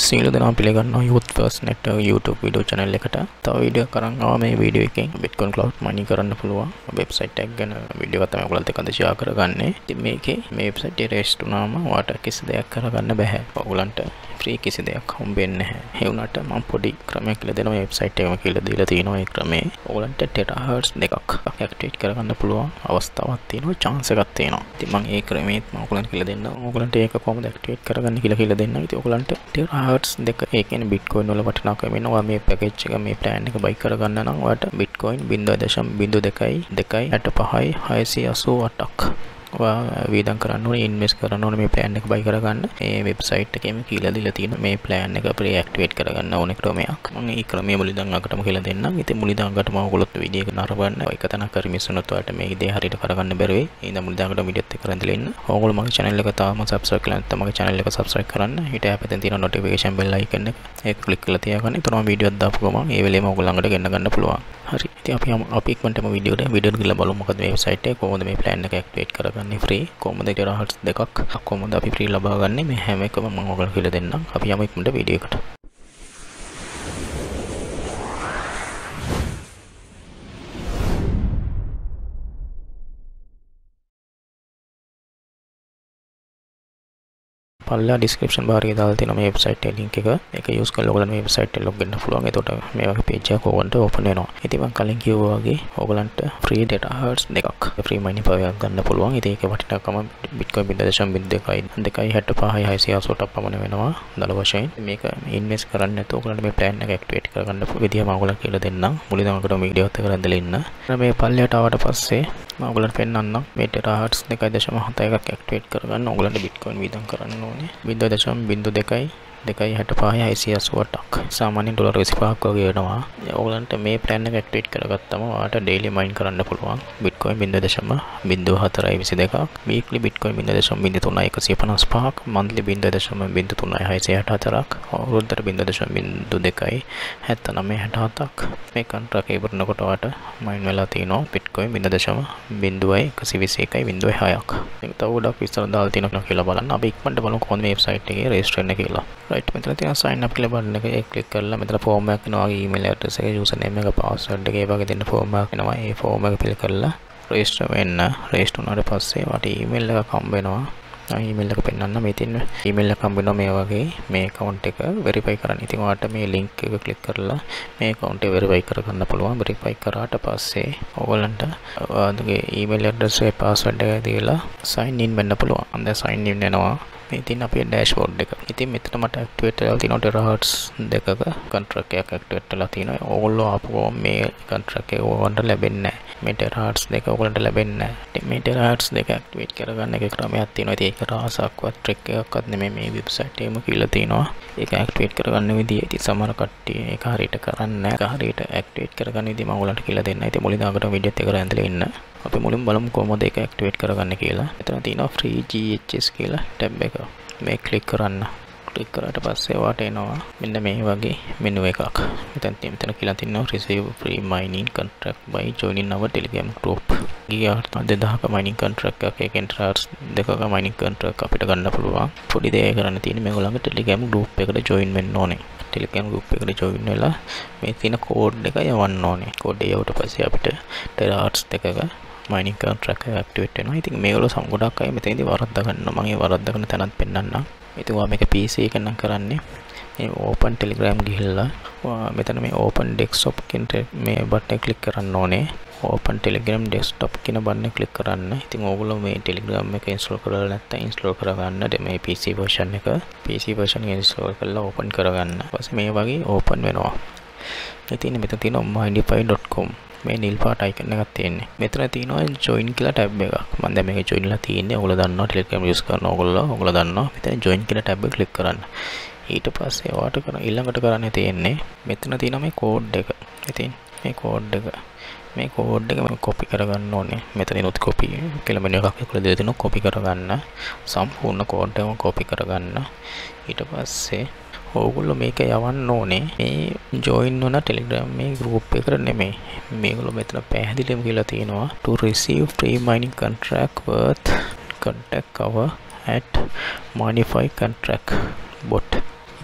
Sinhala the naam pilih karna Youthfirst Network YouTube video channel lekata. Taw video karang awa me video iking Bitcoin cloud money karna puluwa website tag gan video kata me kulat tekan share karaganne. Ti meke me website e rest unama wata kisi deyak karaganna beha. Ogolanta free kisi deyak humbenne naha. E unata mam podi kramayak kiyala denawa website ekema kiyala dila tiyenawa e krame. Ogolanta terahertz dekak activate karaganna puluwa අවස්ථාවක් තියෙනවා chance එකක් තියෙනවා. ඉතින් මම ඒ ක්‍රමෙත් මම ඔයගලන්ට කියලා දෙන්නම්. ඔයගලන්ට ඒක කොහොමද ඇක්ටිවේට් කරගන්නේ කියලා දෙන්නම්. ඉතින් ඔයගලන්ට terahertz දෙක ඒ කියන්නේ bitcoin වල වටිනාකම වෙනවා. මේ package එක මේ plan එක buy කරගන්න නම් ඔයාලට bitcoin 0.022658688ක් වීදම් කරන්න ඕනේ invest කරන්න ඕනේ මේ plan එක buy කරගන්න. මේ website එකේම කියලා දීලා තියෙන මේ plan එක pre-activate කරගන්න ඕනේ ක්‍රමයක්. මම මේ ක්‍රමයේ මුල ඉඳන් අගටම කියලා දෙන්නම්. ඉතින් මුල ඉඳන් අගටම ඔයගොල්ලොත් වීඩියෝ එක නරඹන්න. එක තැනක් කරි මිස් වුණොත් ඔයාලට මේ ඉදේ හරියට කරගන්න බැරි වෙයි. ඒ ඉඳන් මුල ඉඳන් අගටම වීඩියෝත් එක්ක රැඳිලා ඉන්න. ඔයගොල්ලෝ මගේ channel එක තාම subscribe කරලා නැත්නම් මගේ channel එක subscribe කරන්න. ඊට යාපතෙන් තියෙන notification bell icon එක ඒක click කරලා තියාගන්න. ඒතරම වීඩියෝ එකක් දාපු ගමන් ඒ වෙලේම ඔයගොල්ලෝ ළඟට ගෙන්න ගන්න පුළුවන්. හරි. ඉතින් අපි ඉක්මනටම වීඩියෝ එක ගිහලා බලමු මොකද මේ website එක කොහොමද මේ plan එක activate කරගන්නේ. Free කොහොමද terahertz දෙකක් කොහොමද අපි free ලබා ගන්නෙ මේ හැම එකම මම ඔයගොල්ලන්ට කියලා දෙන්නම්. අපි යමු ඉක්මනට වීඩියෝ එකට. පල්ලා description bar එකේ දාලා තියෙන මේ website එකේ link එක. ඒක use කරලා ඔයගලන්ට මේ website එකට log වෙන්න පුළුවන්. එතකොට මේ වගේ page එකක් ඔයගලන්ට open වෙනවා. ඉතින් මම කලින් කිව්වා වගේ ඔයගලන්ට free terahertz දෙකක් free mineify එකක් ගන්න පුළුවන්. ඉතින් ඒකේ වටිනාකම bitcoin 0.022658688ක් පමණ වෙනවා. දළ වශයෙන් මේක invest කරන්න නැතුව ඔයගලන්ට මේ plan එක activate කරගන්න විදිහ මම ඔයගලන්ට කියලා දෙන්නම්. මුලින්ම ඔයගලන්ට මේ video එකත් එක්ක රැඳිලා ඉන්න. මේ පල්ලයට ආවට පස්සේ මම ඔයගලන්ට පෙන්නන්නම් මේ terahertz 2.7 එකක් activate කරගන්න ඔයගලන්ට bitcoin වීදම් කරන්න 0.022658688ක් සාමාන්‍ය ඩොලර් 25ක් වගේ වෙනවා. ඔයගලන්ට මේ plan එක ඇක්ටිවේට් කරගත්තම ඔයාලට daily mine කරන්න පුළුවන්. bitcoin 0.0422ක්, weekly bitcoin 0.03155ක්, monthly 0.03684ක්, අවුරුද්දට 0.02967ක්. මේ contract එක ඉවරනකොට ඔයාලට mine වෙලා තියෙනවා bitcoin 0.0122126.6ක්. මේක තව ගොඩක් විස්තර දාලා තියෙනවා කියලා බලන්න. අපි ඉක්මනට බලමු කොහොමද මේ website එකේ register වෙන්න කියලා. right මෙතන තියෙන sign up කියලා බටන් එක click කරලා මෙතන form එකක් එනවා. email address එක, user name එක, password එක, ඒ වගේ දෙන්න form එකක් එනවා. ඒ form එක fill කරලා register වෙන්න. register වුණාට පස්සේ වට email එකක් හම්බ වෙනවා. email එක පෙන්නන්න. මේ තියෙන email එක හම්බ වෙනවා මේ වගේ මේ account එක verify කරන්න. ඉතින් ඔයාලට මේ link එක click කරලා මේ account එක verify කරගන්න පුළුවන්. verify කරාට පස්සේ ඔයගලන්ට ඔයාලගේ email address එක, password එක දීලා sign in වෙන්න පුළුවන්. දැන් sign in වෙනවා. මේ තියෙන අපේ dashboard එක. ඉතින් මෙතන මට activate වෙලා තියෙනවා terahertz දෙකක contract එකක් activate වෙලා තියෙනවා. ඕගොල්ලෝ ආපුවා මේ contract එක ඕගොල්ලන්ට ලැබෙන්නේ නැහැ. මේ terahertz දෙක ඕගොල්ලන්ට ලැබෙන්නේ නැහැ. ඉතින් මේ terahertz දෙක activate කරගන්න එක ක්‍රමයක් තියෙනවා. ඉතින් ඒක රහසක්වත් trick එකක්වත් නෙමෙයි මේ website එකේම කියලා තියෙනවා. ඒක activate කරගන්න විදිය. ඉතින් සමහර කට්ටිය ඒක හරියට කරන්නේ නැහැ. ඒක හරියට activate කරගන්න විදිය මම ඕගොල්ලන්ට කියලා දෙන්නම්. ඉතින් මුලින්ම අගට video එක රැඳිලා ඉන්න. අපි මුලින්ම බලමු කොහොමද ඒක ඇක්ටිවේට් කරගන්නේ කියලා. මෙතන තියෙනවා free gh/s කියලා ටැබ් එක. මේ ක්ලික් කරන්න. ක්ලික් කරාට පස්සේ ඔයාට එනවා මෙන්න මේ වගේ මෙනු එකක්. මෙතන කියලා තියෙනවා receive free mining contract by joining our telegram group. ගියාට 2000ක mining contract එකක්, ඒකෙන් terahertz 2ක mining contract අපිට ගන්න පුළුවන්. පොඩි දෙයක් කරන්න තියෙන්නේ මේගොල්ලන්ගේ telegram group එකට join වෙන්න ඕනේ. telegram group එකට join වෙලා මේ තියෙන code එක යවන්න ඕනේ. code එකට පස්සේ අපිට terahertz 2ක mining contract එක ඇක්ටිවේට් වෙනවා. ඉතින් මේගොල්ලෝ සම ගොඩක් අය මෙතනදී වරද්දා ගන්නවා. මම ඒ වරද්දා ගන්න තැනත් පෙන්නන්නම්. ඉතින් ඔයා මේක PC එකෙන් නම් කරන්නේ මේ open telegram ගිහිල්ලා ඔයා මෙතන මේ open desktop කියන මේ බටන් එක ක්ලික් කරන්න ඕනේ. open telegram desktop කියන බටන් එක ක්ලික් කරන්න. ඉතින් ඕගොල්ලෝ මේ telegram එක install කරලා නැත්නම් install කරගන්න. මේ PC version එක install කරලා open කරගන්න. ඊපස්සේ මේ වගේ open වෙනවා. ඉතින් මෙතන තියෙනවා mineify.com මේ නිල් පාට icon එකක් තියෙන්නේ. මෙතන තියෙනවා join කියලා tab එකක්. මම දැන් මේක join ලා තියෙන්නේ. ඔයගොල්ලෝ දන්නවා telegram use කරන ඔයගොල්ලෝ දන්නවා. මෙතන join කියලා tab එක click කරන්න. ඊට පස්සේ ඔයාලට ඊළඟට කරන්න තියෙන්නේ මෙතන තියෙනවා මේ code එක. ඉතින් මේ code එක මම copy කරගන්න ඕනේ. මෙතනිනුත් copy කියලා මෙනු එකක් එක්කලා දෙලා තියෙනවා. copy කරගන්න. සම්පූර්ණ code එකම copy කරගන්න. ඊට පස්සේ ඕගොල්ලෝ මේක යවන්න ඕනේ මේ join වුණා telegram මේ group එකට නෙමෙයි. මේගොල්ලෝ මෙතන පැහැදිලිවම කියලා තියෙනවා to receive free mining contract worth contact cover at mineify contract bot.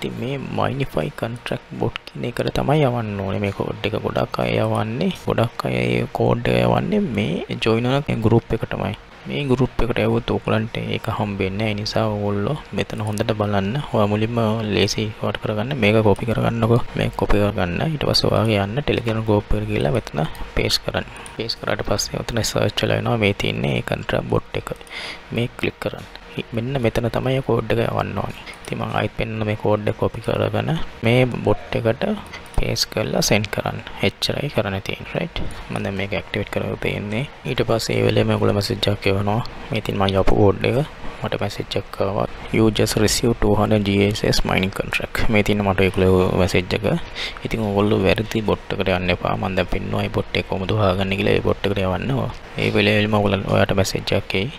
ඉතින් මේ mineify contract bot කියන එකට තමයි යවන්න ඕනේ. මේ කෝඩ් එක ගොඩක් අය යවන්නේ. ගොඩක් අය මේ කෝඩ් එක යවන්නේ මේ join කරන group එකටමයි. මේ group එකට යවුවොත් ඔයගලන්ට ඒක හම්බෙන්නේ නැහැ. ඒ නිසා ඕගොල්ලෝ මෙතන හොඳට බලන්න. ඔයා මුලින්ම ලේසි වට කරගන්න. මේක copy කරගන්නකො. මේක copy කරගන්න. ඊට පස්සේ ඔයාගේ යන්න Telegram group එකට ගිහලා මෙතන paste කරන්න. paste කරාට පස්සේ ඔතන search වෙලා එනවා මේ තියෙන්නේ ඒ contract bot එක. මේ click කරන්න. මෙන්න මෙතන තමයි කෝඩ් එක යවන්න ඕනේ. ඉතින් මම ආයෙත් මෙන්න මේ කෝඩ් එක copy කරගෙන මේ bot එකට paste කරලා send කරන්න. එච්චරයි කරන්න තියෙන්නේ. right. මම දැන් මේක activate කරලා තියෙන්නේ. ඊට පස්සේ ඒ වෙලේම ඔයගොල්ලෝ message එකක් එවනවා. මේ ඉතින් මම යවපු code එක මට message එකක් ආවා. you just received 200 gh/s mining contract. මේ තියෙන මට ඒගොල්ලෝ message එක. ඉතින් ඔයගොල්ලෝ වැරදි bot එකට යන්න එපා. මම දැන් පෙන්නවා මේ bot එක කොහොමද හොයාගන්නේ කියලා. ඒ bot එකට යවන්න. ඒ වෙලේම ඔයගොල්ලෝ ඔයාට message එකක් එයි.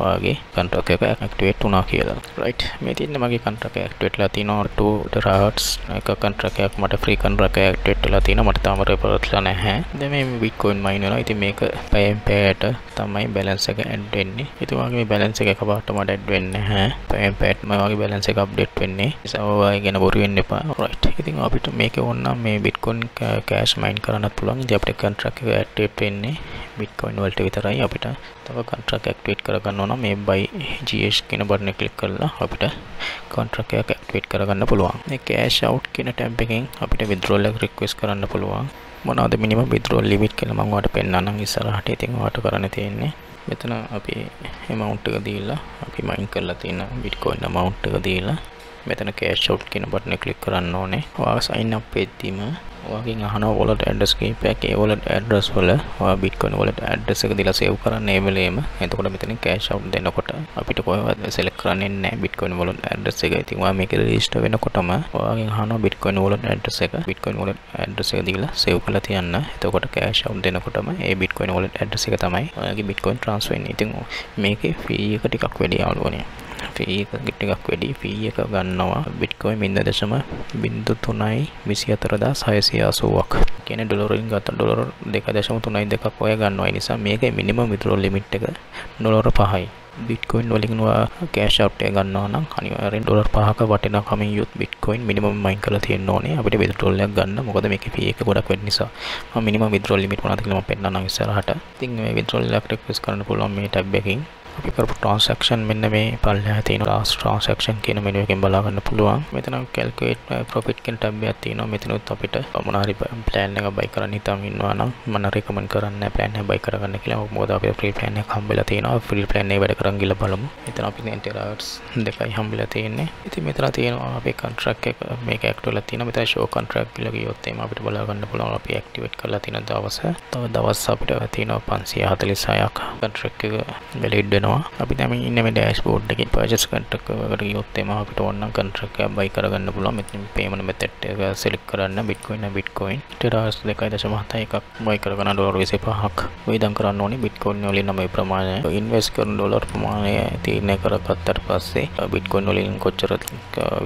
ඔයාගේ contract එක activate වුණා කියලා. right. මේ තියෙන මගේ contract එක activate වෙලා තියෙනවා. 2 TH එක contract එකක් මට free contract එක activate වෙලා තියෙනවා. මට තාම report ලා නැහැ. දැන් මේ bitcoin mine වෙනවා. ඉතින් මේක පෑයෙන් පෑයට තමයි balance එක add වෙන්නේ. ඉතින් ඔයාගේ මේ balance එක එකපාරට මට add වෙන්නේ නැහැ. පෑයෙන් පෑයටම ඔයාගේ balance එක update වෙන්නේ. ඒ නිසා ඔය ගැන බොරු වෙන්න එපා. right. ඉතින් අපිට මේක ඕන නම් මේ bitcoin cash mine කරන්නත් පුළුවන්. ඉතින් අපිට contract එක activate වෙන්නේ bitcoin වලට විතරයි. අපිට තව contract activate කරගන්න ඕන නම් මේ buy gh කියන බටන් එක ක්ලික් කරලා අපිට contract එකක් activate කරගන්න පුළුවන්. මේ cash out කියන tab එකෙන් අපිට withdrawal එක request කරන්න පුළුවන්. මොනවාද minimum withdrawal limit කියලා මම ඔයාලට පෙන්නන්නම් ඉස්සරහට. ඉතින් ඔයාලට කරන්න තියෙන්නේ මෙතන අපි amount එක දීලා අපි mine කරලා තියෙන bitcoin amount එක දීලා මෙතන cash out කියන බටන් එක ක්ලික් කරන්න ඕනේ. ඔයා sign up වෙද්දීම ඔයාගෙන් අහනවා wallet address කීපයක්. ඒ wallet address වල ඔයා bitcoin wallet address එක දීලා save කරන්න ඒ වෙලේම. එතකොට මෙතන cash out දෙනකොට අපිට කොහොමවත් select කරන්නේ නැහැ bitcoin wallet address එක. ඉතින් ඔයා මේක register වෙනකොටම ඔයාගෙන් අහනවා bitcoin wallet address එක. bitcoin wallet address එක දීලා save කරලා තියන්න. එතකොට cash out දෙනකොටම ඒ bitcoin wallet address එක තමයි ඔයාගේ bitcoin transfer වෙන්නේ. ඉතින් මේකේ fee එක ටිකක් වැඩි ආවලුනේ. fee එක ටිකක් වැඩි. fee එක ගන්නවා bitcoin 0.0324,600 80ක් කියන ඩොලරින් ගත්ත ඩොලර 2.32ක් ඔය ගන්නවා. ඒ නිසා මේකේ මිනිමම් withdrawal limit එක ඩොලර 5යි. bitcoin වලින් ඔයා cash out එක ගන්නවා නම් අනිවාර්යෙන් ඩොලර් 5ක වටිනාකමින් යුත් bitcoin minimum mine කරලා තියෙන්න ඕනේ. අපිට withdrawal එකක් ගන්න. මොකද මේකේ fee එක ගොඩක් වැඩි නිසා. මම minimum withdrawal limit මොනවද කියලා මම පෙන්නන්නම් ඉස්සරහට. ඉතින් මේ withdrawal එකක් request කරන්න පුළුවන් මේ tab එකකින්. අපි කරපු transaction මෙන්න මේ පල්ලෙහා තියෙන last transaction කියන මෙනු එකෙන් බලා ගන්න පුළුවන්. මෙතන calculate profit කියන tab එකක් තියෙනවා. මෙතනත් අපිට මොන හරි plan එකක් buy කරන්න හිතන් ඉන්නවා නම් මම recommend කරන්නේ plan එක buy කරගන්න කියලා. මොකද අපිට free plan එකක් හම්බෙලා තියෙනවා. free plan එක වැඩ කරන් ගිහලා බලමු. මෙතන අපි 2 TH හම්බෙලා තියෙන්නේ. ඉතින් මෙතන තියෙනවා අපේ contract එක මේක active වෙලා තියෙනවා. මෙතන show contract කියලා ගියොත් එimhe අපිට බලා ගන්න පුළුවන් අපි activate කරලා තියෙන දවස. තව දවස් අපිට තියෙනවා 546ක් contract එක valid වෙන. අපි දැන් මේ ඉන්නේ මේ dashboard එකේ purchase contract එකට ගියොත් එම අපිට ඕන නම් contract එකක් buy කරගන්න පුළුවන්. මෙතන payment method එක select කරන්න bitcoin TH/s 2.7 එකක් buy කරගන්න ඩොලර් 25ක් වේදම් කරන්න ඕනේ. bitcoin වලින් නම් මේ ප්‍රමාණය invest කරන ඩොලර් ප්‍රමාණය තීරණය කරගත්තට පස්සේ bitcoin වලින් කොච්චර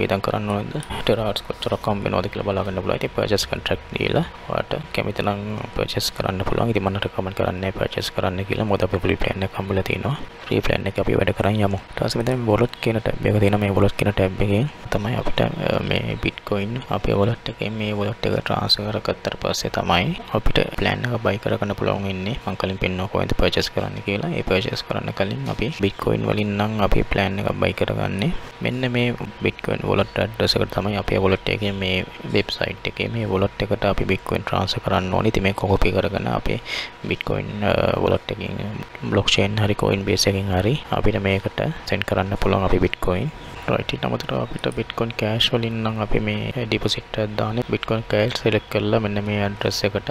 වේදම් කරන්න ඕනද TH/s කොච්චර කම් වෙනවද කියලා බලා ගන්න පුළුවන්. ඉතින් purchase contract දීලා ඔයාට කැමති නම් purchase කරන්න පුළුවන්. ඉතින් මම recommend කරන්නේ purchase කරන්න කියලා. මොකද අපි free plan එකක් හම්බෙලා තිනවා. free plan එක අපි වැඩ කරන් යමු. ඊට පස්සේ මෙතන wallet කියන tab එක තියෙනවා. මේ wallet කියන tab එකෙන් තමයි අපිට මේ bitcoin අපේ wallet එකේ මේ wallet එක transfer කරගත්තට පස්සේ තමයි අපිට plan එක buy කරගන්න පුළුවන් වෙන්නේ. මම කලින් පෙන්නවා කොහෙන්ද purchase කරන්න කියලා. ඒ purchase කරන්න කලින් අපි bitcoin වලින් නම් අපේ plan එක buy කරගන්නේ. මෙන්න මේ bitcoin wallet address එකට තමයි අපේ wallet එකේ මේ website එකේ මේ wallet එකට අපි bitcoin transfer කරන්න ඕනේ. ඉතින් මේක copy කරගෙන අපේ bitcoin wallet එකෙන් blockchain හරි coinbase එකෙන් හරි අපිට මේකට send කරන්න පුළුවන් අපි bitcoin. right. ඊට අමතරව අපිට bitcoin cash වලින් නම් අපි මේ deposit එක දාන්නේ bitcoin cash select කරලා මෙන්න මේ address එකට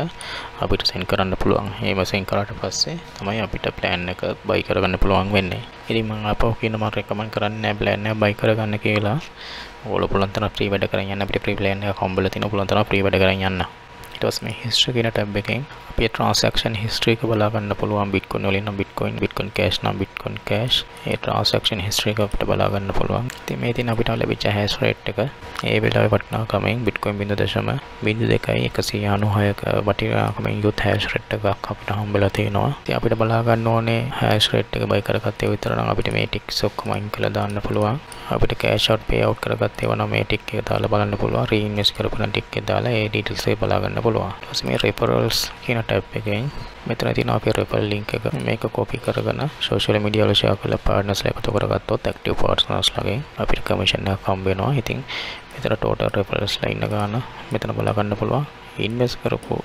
අපිට send කරන්න පුළුවන්. එහෙම send කරාට පස්සේ තමයි අපිට plan එක buy කරගන්න පුළුවන් වෙන්නේ. ඉතින් මම අපෝ කියන මම recommend කරන්නේ නැහැ plan එක buy කරගන්න කියලා. ඕගොල්ලෝ පුළුවන් තරම් free වැඩ කරන් යන්න. අපිට free plan එකක් හම්බෙලා තිනවා. පුළුවන් තරම් free වැඩ කරන් යන්න. ඊට පස්සේ මේ history කියන tab එකෙන් අපේ transaction history එක බලා ගන්න පුළුවන්. bitcoin වලින් නම් bitcoin cash නම් bitcoin cash ඒ transaction history එක අපිට බලා ගන්න පුළුවන්. ඉතින් මේ තියෙන අපිට ලැබිච්ච hash rate එක ඒ වෙලාවේ වටිනාකමෙන් bitcoin 0.0296ක වටිනාකමෙන් යුත් hash rate එකක් අපිට හම්බෙලා තියෙනවා. ඉතින් අපිට බලා ගන්න ඕනේ hash rate එක buy කරගත්තේ විතර නම් අපිට මේ ticks ඔක්කොම අයින් කරලා දාන්න පුළුවන්. අපිට කෑෂ් අවුට් පේ අවුට් කරගත් ඒවා නම් මේ ටික එක දාලා බලන්න පුළුවන්. රීඉන්වෙස්ට් කරපන ටික එක දාලා ඒ ඩීටේල්ස් එක බලා ගන්න පුළුවන්. ඊට පස්සේ මේ රෙෆරල්ස් කියන ටැබ් එකෙන් මෙතන තියෙනවා අපේ රෙෆරල් ලින්ක් එක. මේක කොපි කරගෙන සෝෂල් මීඩියා වල ෂෙයා කරලා පාර්ට්නර්ස්ලා එකතු කරගත්තොත් ඇක්ටිව් පාර්ට්නර්ස්ලාගේ අපිට කමිෂන් එකක් හම්බ වෙනවා. ඉතින් මෙතන ටෝටල් රෙෆරල්ස් ලා ඉන්න ගන්න මෙතන බලා ගන්න පුළුවන්. ඉන්වෙස්ට් කරපු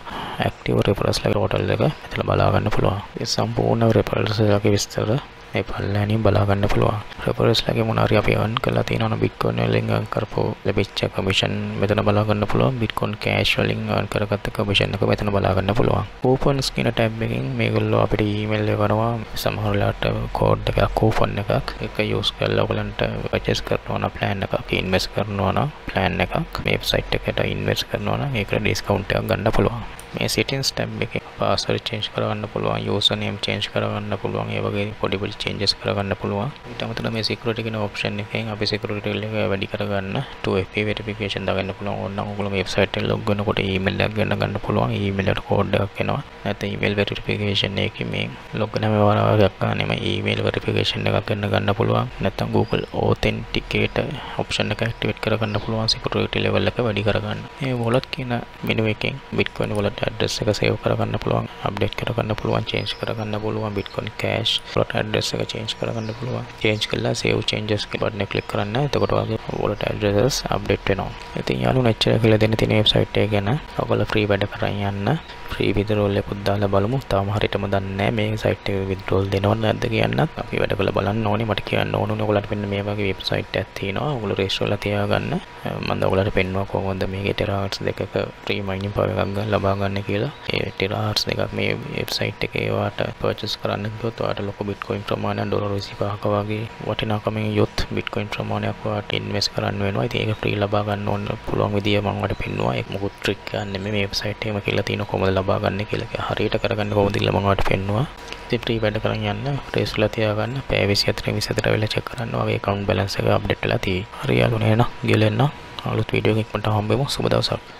ඇක්ටිව් රෙෆරල්ස් ලා ටෝටල් එක මෙතන බලා ගන්න පුළුවන්. මේ සම්පූර්ණ රෙෆරල්ස් ලාගේ විස්තර මේ පල්ලෑනින් බලා ගන්න පුළුවන්. රෙෆරල්ස් ලගේ මොන හරි අපි earn කරලා තියෙනවා bitcoin වලින් earn කරපෝ ලැබිච්ච commission මෙතන බලා ගන්න පුළුවන්. bitcoin cash වලින් earn කරගත්ත commission එක මෙතන බලා ගන්න පුළුවන්. coupons කියන tab එකෙන් මේගොල්ලෝ අපිට email එකනවා සමහර වෙලාවට code එකක් coupon එකක් ඒක use කරලා ඔයගලන්ට purchase කරනවා නම් plan එකක් invest කරනවා නම් plan එකක් මේ website එකට invest කරනවා නම් ඒකට discount එකක් ගන්න පුළුවන්. මේ settings tab එකේ password change කරවන්න පුළුවන්, user name change කරවන්න පුළුවන්, ඒ වගේ පොඩි පොඩි changes කරගන්න පුළුවන්. ඊට අමතරව මේ security කියන option එකෙන් අපි security එක වැඩි කරගන්න 2FA verification දාගන්න පුළුවන්. ඕනනම් ඔයගොල්ලෝ මේ website එකට log වෙනකොට email එකක් ගන්න පුළුවන්. email එකට code එකක් එනවා. නැත්නම් email verification එකේ මේ log වෙනම වරාවක් ගන්න මේ email verification එකක් ගන්න පුළුවන්. නැත්නම් Google authenticator option එක activate කරගන්න පුළුවන් security level එක වැඩි කරගන්න. මේ wallet කියන menu එකෙන් bitcoin wallet address එක save කරගන්න පුළුවන්, update කරගන්න පුළුවන්, change කරගන්න පුළුවන්. bitcoin cash wallet address එක change කරගන්න පුළුවන්. change කළා save changes කියන බටන් එක click කරන්න. එතකොට ඔයාගේ wallet addresses update වෙනවා. ඉතින් යාළුවෝ මෙච්චර කියලා දෙන්න තියෙන website එක ගැන ඔයගොල්ලෝ free වැඩ කරන් යන්න. free withdrawal එකකුත් දාලා බලමු. තාම හරියටම දන්නේ නැහැ මේ site එකේ withdrawal දෙනවද නැද්ද කියන්නත්. අපි වැඩ කරලා බලන්න ඕනේ. මට කියන්න ඕනුනේ ඔයගොල්ලන්ට මෙන්න මේ වගේ website එකක් තියෙනවා. ඔයගොල්ලෝ register වෙලා තියාගන්න. මම ඔයගොල්ලන්ට පෙන්නවා කොහොමද මේකේ terahertz දෙකක free mining power එකක් ගන්න ලබා ගන්න කියලා. ඒ terahertz එකක් මේ website එකේ වාට purchase කරන්න ගියොත් වාට ලොකු bitcoin ප්‍රමාණයක් $25ක වගේ වටිනාකමින් යොත් bitcoin ප්‍රමාණයක් වාට invest කරන්න වෙනවා. ඉතින් ඒක free ලබා ගන්න ඕන පුළුවන් විදිය මම ඔයාලට පෙන්නුවා. ඒක මොකුත් trick එකක් නෙමෙයි. මේ website එකේම කියලා තියෙන කොහොමද ලබා ගන්න කියලා හරියට කරගන්න කොහොමද කියලා මම ඔයාලට පෙන්නුවා. ඉතින් free වැඩ කරන් යන්න, trace වෙලා තියාගන්න. පැය 24 24 වෙලා check කරන්න ඔයාගේ account balance එක update වෙලා තියෙයි. හරි යාළුවනේ, එහෙනම් ගිහලා එන්න. අලුත් video එකකින් මට හම්බෙමු. සුබ දවසක්.